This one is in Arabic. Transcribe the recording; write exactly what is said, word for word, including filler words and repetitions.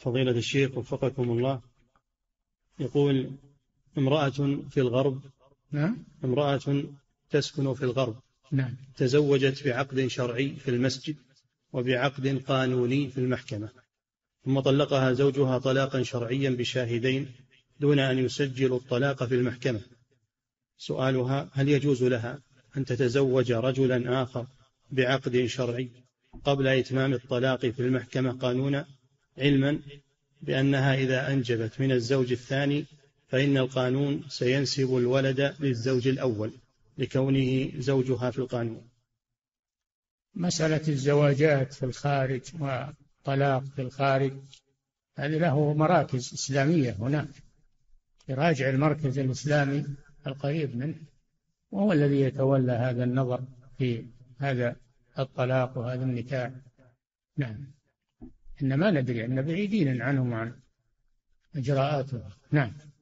فضيلة الشيخ وفقكم الله، يقول امرأة في الغرب نعم امرأة تسكن في الغرب نعم تزوجت بعقد شرعي في المسجد وبعقد قانوني في المحكمة، ثم طلقها زوجها طلاقا شرعيا بشاهدين دون أن يسجلوا الطلاق في المحكمة. سؤالها: هل يجوز لها أن تتزوج رجلا آخر بعقد شرعي قبل إتمام الطلاق في المحكمة قانونا، علما بأنها إذا أنجبت من الزوج الثاني فإن القانون سينسب الولد للزوج الأول لكونه زوجها في القانون؟ مسألة الزواجات في الخارج وطلاق في الخارج هذه له مراكز إسلامية، هناك يراجع المركز الإسلامي القريب منه وهو الذي يتولى هذا النظر في هذا الطلاق وهذا النكاح. نعم إنما ندري أن بعيدين عنهم عن إجراءاته. نعم.